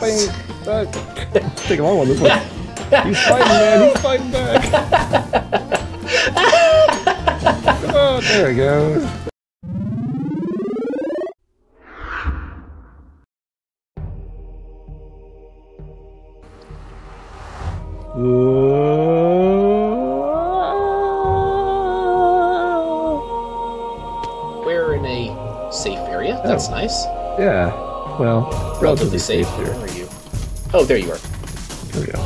Bang! Back! I think I won this one. He's fighting, man! He's fighting back! Come on! There we go! We're in a safe area. Oh. That's nice. Yeah. Well, relatively safe. Where are you? Oh, there you are. There we go.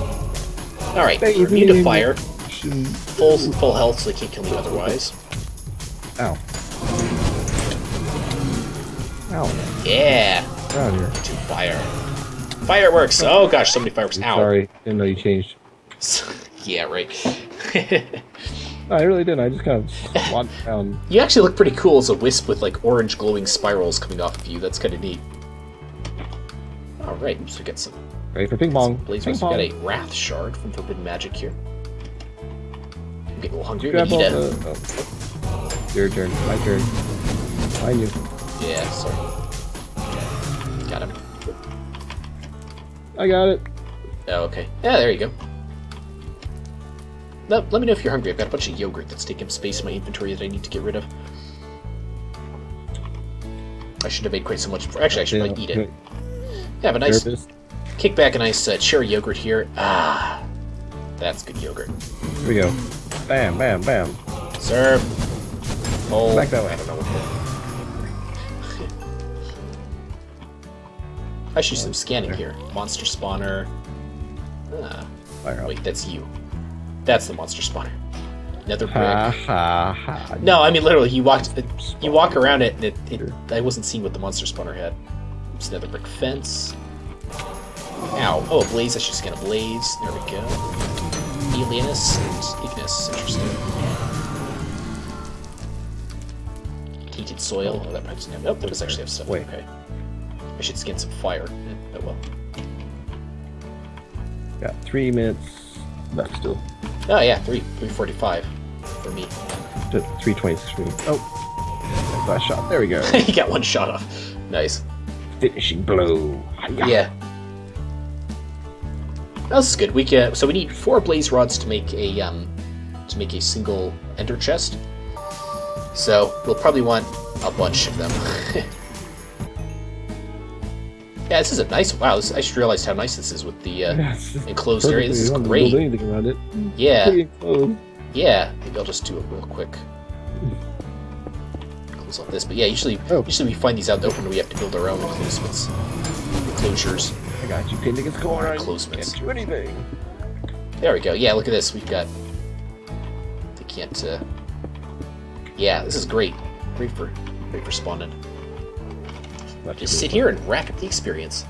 All right. You need to fire. Full health, so they can't kill me otherwise. Ow. Ow. Yeah. Around here. To fire. Fireworks. Oh gosh, so many fireworks. Ow. Sorry, didn't know you changed. Yeah, right. No, I really didn't. I just kind of walked around. You actually look pretty cool as a wisp with like orange glowing spirals coming off of you. That's kind of neat. All right, so we got some. Ready for ping pong? Blaze ping pong. We got a wrath shard from Forbidden Magic here. I'm getting a little hungry. Grab all the... Oh. Your turn. My turn. Mine. You. Yeah. Sorry. Got him. I got it. Oh, okay. Yeah, there you go. Let me know if you're hungry. I've got a bunch of yogurt that's taking space in my inventory that I need to get rid of. I shouldn't have made quite so much. Actually, I should probably eat it. Yeah, have a nice kick back, a nice cherry yogurt here. Ah, that's good yogurt. Here we go. Bam, bam, bam. Serve. Oh, back that way. I don't know what. I should do some scanning here. Monster spawner. Ah. Wait, that's you. That's the monster spawner. Nether brick. No, I mean literally, you walk around it, and I wasn't seeing what the monster spawner had. It's nether brick fence. Ow! Oh, a blaze. I should scan a blaze. There we go. Alienus and Ignis. Interesting. Tainted soil. Oh, that probably doesn't have. Nope, that does actually have stuff. Wait. Okay. I should scan some fire. Oh well. Got 3 minutes left still. Oh yeah, 3:45 for me. 3:26 for me. Oh, last shot. There we go. You got one shot off. Nice. Finishing blow. Hi-ya. Yeah. That's good. We can. So we need 4 blaze rods to make a single ender chest. So we'll probably want a bunch of them. Yeah, this is a nice. Wow, this, I just realized how nice this is with the enclosed area. This is great. Don't do anything around it. Yeah. Yeah. Maybe I'll just do it real quick. Close off this, but yeah, usually we find these out in the open. We have to build our own enclosures. I got you pinned against the corner. Can't do anything. There we go. Yeah, look at this. We've got. They can't. Yeah, this is great. Great for spawning. Just sit here and rack up the experience.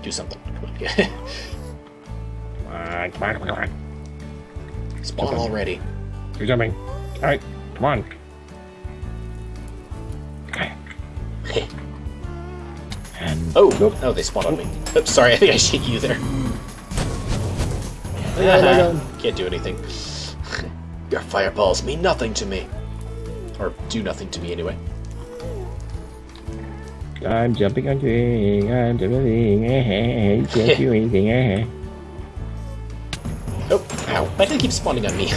Do something. Come on. Spawn already. You're jumping. Alright, come on. Okay. Oh, nope. Oh, they spawned on me. Oops, sorry, I think I shook you there. Can't do anything. Your fireballs mean nothing to me. Or do nothing to me, anyway. I'm jumping on things. I'm jumping. I can't do anything. Oh, ow. Why do they keep spawning on me?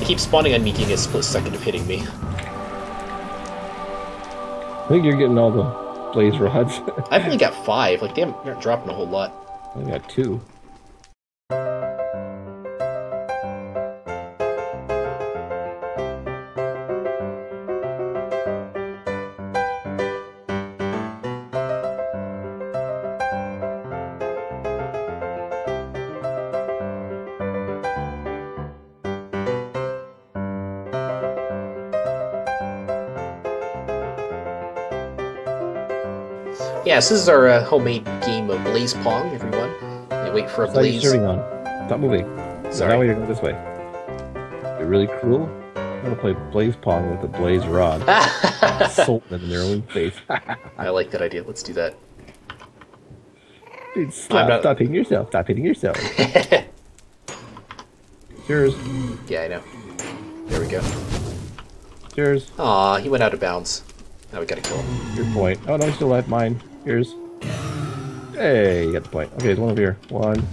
They keep spawning on me, getting a split second of hitting me. I think you're getting all the blaze rods. I've only got 5. Like, damn, you're not dropping a whole lot. I only got 2. Yes, this is our homemade game of Blaze-Pong, everyone. You wait for a blaze. What are you serving on? Stop moving. Sorry. Now we're going this way. You're really cruel. I'm going to play Blaze-Pong with a blaze rod. Salt them in their own face. I like that idea. Let's do that. Dude, stop hitting yourself. Stop hitting yourself. It's yours. Yeah, I know. There we go. upstairs. Aw, he went out of bounds. Now we gotta kill him. Your point. Oh, no, he's still alive. Mine. Yours. Hey, you got the point. Okay, there's one over here. One.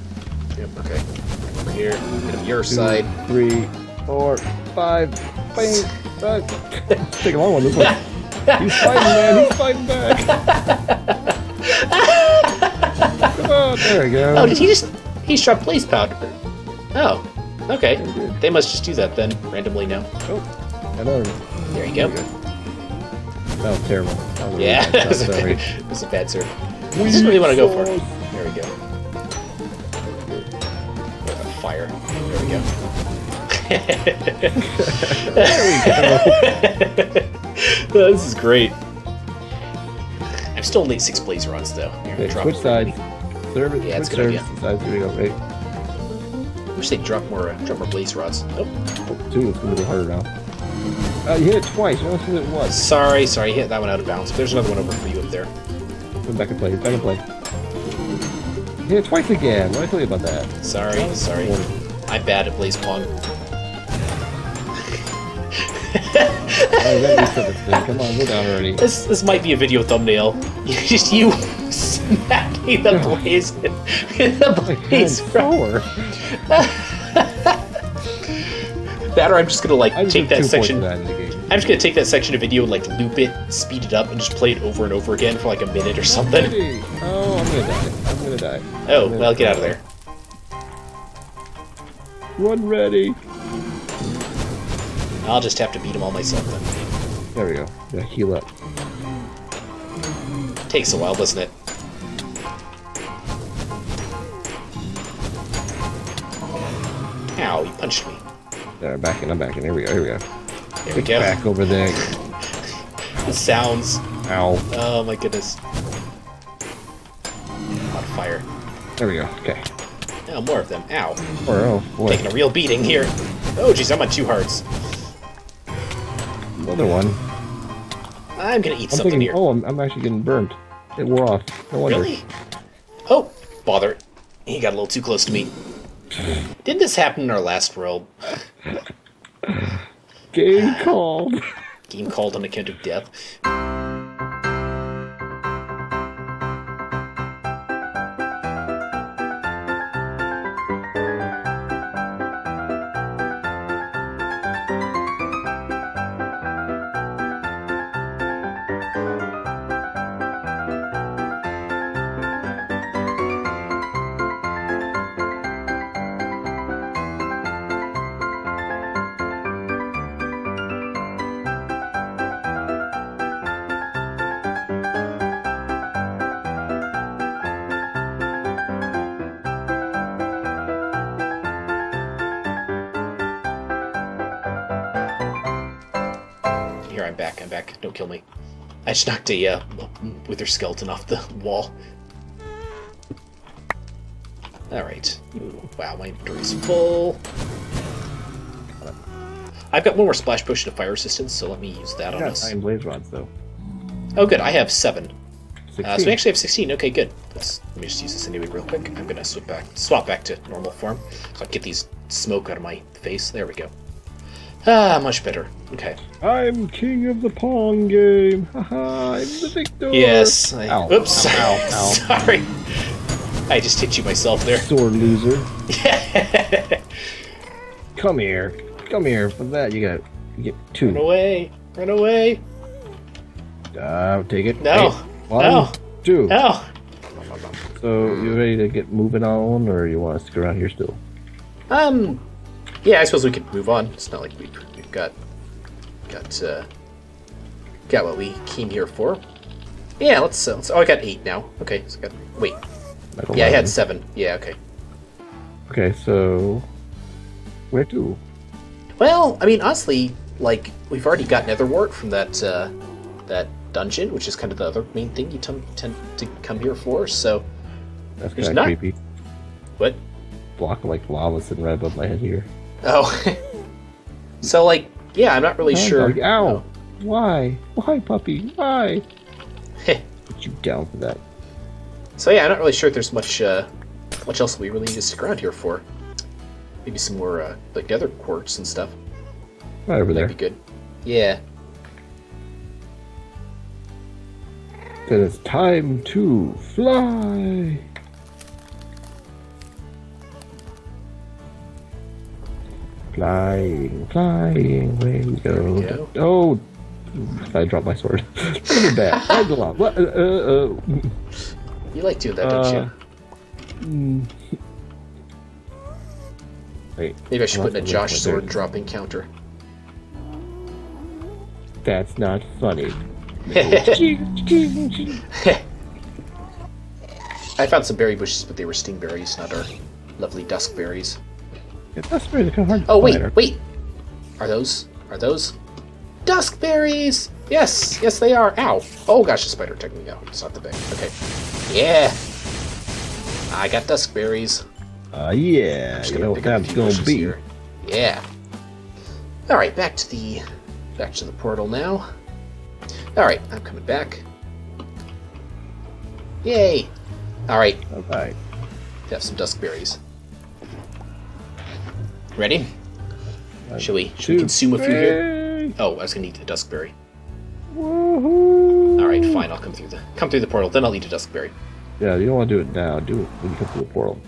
Yep, okay. Over here. Get him your side. 3, 4, 5. Bang. Take a long one this one. He's fighting, man. He's fighting back. Come on. There we go. Oh, did he just... He shot Blaze Powder. Oh. Okay. They must just do that then, randomly now. Oh. Another one. There you go. That was terrible. That was yeah. Really that was a bad serve. We just really want to go for it. There we go. Fire. There we go. There we go. Oh, this is great. I'm still late 6 Blaze runs though. Okay, switch sides. Service. Yeah, it's good. I wish they drop more Blaze rods. Nope. Oh, 2 is going to be harder now. You hit it twice. I don't know what it was. Sorry. You hit that one out of bounds. There's another one over for you up there. Come back and play. You hit it twice again. What did I tell you about that? Sorry. I'm bad at Blaze-Pong. Come on, we're down already. This might be a video thumbnail. You smacking the Blaze in the Blaze rower. That, or I'm just gonna take that section. I'm just gonna take that section of video and loop it, speed it up, and just play it over and over again for a minute or something. Oh, I'm gonna die. Oh, well, get out of there. Run ready. I'll just have to beat him all myself then. There we go. Yeah, heal up. Takes a while, doesn't it? Ow, he punched me. Yeah, I'm backing. Here we go. There we go. Back over there. The sounds. Ow. Oh my goodness. Hot fire. There we go. Okay. Oh, more of them. Ow. Oh boy. Taking a real beating here. Oh jeez, I'm on 2 hearts. Another one. I'm gonna eat something here. Oh, I'm actually getting burnt. It wore off. No wonder. Really? Oh, bother. He got a little too close to me. Didn't this happen in our last world? Game called. Game called on account of death. I'm back. Don't kill me. I just knocked a wither skeleton off the wall. Alright. Wow, my inventory's full. I've got one more splash potion of fire resistance, so let me use that on us. I got 9 blaze rods, though. Oh, good. I have 7. So we actually have 16. Okay, good. Let me just use this anyway real quick. I'm going to swap back to normal form. So I'll get these smoke out of my face. There we go. Ah, much better. Okay. I'm king of the pong game. Haha, I'm the victor. Yes. Oops. Ow. Sorry. I just hit you myself there. Sore loser. Come here. For that, you get 2. Run away. Take it. No. 1, 2. No. So you ready to get moving on, or you want to stick around here still? Yeah, I suppose we could move on. It's not like we've got what we came here for. Yeah, let's. Oh, I got 8 now. Okay, so I got. Wait. Yeah, I had 7. Yeah, okay. Okay, so where to? Well, I mean, honestly, we've already got Netherwart from that dungeon, which is kind of the other main thing you tend to come here for. So that's kind of creepy. What? Block of lava sitting right above my head here. Oh. So yeah, I'm not really sure. Dog. Ow! Oh. Why, puppy? Why? Put you down for that. So yeah, I'm not really sure if there's much else we really need to stick around here for. Maybe some more, the other quartz and stuff. Right over there. That'd be good. Yeah. It is time to fly. Flying, flying, there we go. Oh, I dropped my sword. You like doing that, don't you? Wait, maybe I should put in a Josh sword dropping counter. That's not funny. I found some berry bushes, but they were stingberries, not our lovely duskberries. Oh wait, wait! Are those Duskberries? Yes, yes they are. Ow! Oh gosh, a spider took me out. It's not the thing. Okay. Yeah. I got Duskberries. Yeah. You know what that's gonna be. Here. Yeah. All right, back to the portal now. All right, I'm coming back. Yay! All right. All right. Have some Duskberries. Ready? Should we consume a few here? Oh, I was gonna eat the Duskberry. Woohoo! Alright, fine, I'll come through the portal, then I'll eat a Duskberry. Yeah, you don't wanna do it now, do it when you come through the portal.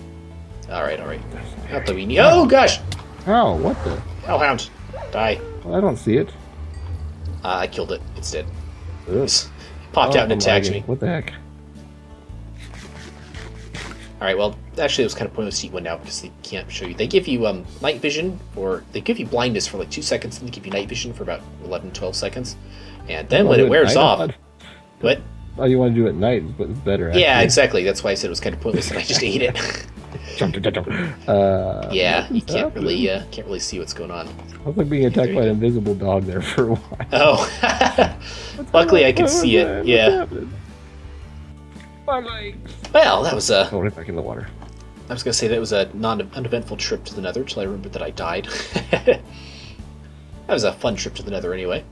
Alright, alright. Not that we need— oh gosh! How? What the? Hellhound! Die. Well, I don't see it. I killed it. It's dead. It popped out and attacked me. What the heck? Alright, well, actually it was kind of pointless to eat one now because they can't show you. They give you night vision, or they give you blindness for like 2 seconds, and they give you night vision for about 11, 12 seconds. And then when it wears off... What? Oh, you want to do it at night, but it's better. Yeah, actually. Exactly. That's why I said it was kind of pointless and I just ate it. Yeah, you can't really see what's going on. I was like being attacked by an invisible dog there for a while. Oh. Luckily I could see it, yeah. My legs. Well, that was a... Oh, right back in the water. I was going to say that was a non-uneventful trip to the Nether till I remembered that I died. That was a fun trip to the Nether anyway.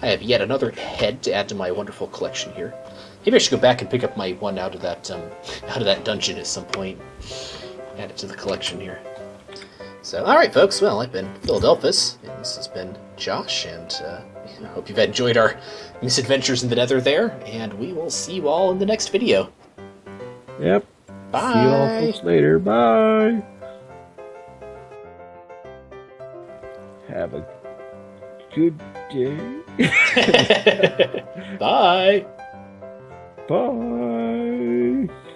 I have yet another head to add to my wonderful collection here. Maybe I should go back and pick up my one out of that dungeon at some point. Add it to the collection here. So, alright folks, well, I've been Philadelphus, and this has been Josh, and I hope you've enjoyed our misadventures in the Nether there, and we will see you all in the next video. Yep. Bye. See you all folks later. Bye. Have a good day. Bye. Bye.